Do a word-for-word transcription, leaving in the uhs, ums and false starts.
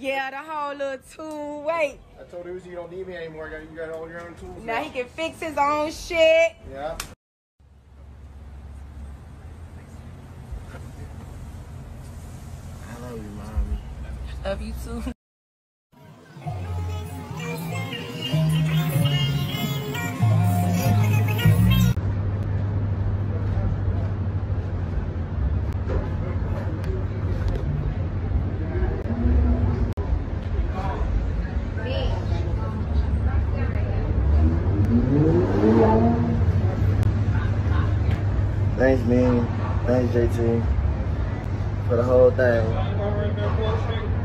Yeah, the whole little tool weight. I told Uzi you don't need me anymore. You got, you got all your own tools. Now, now he can fix his own shit. Yeah. I love you, mommy. Love you too. Thanks, man. Thanks, J T, for the whole thing.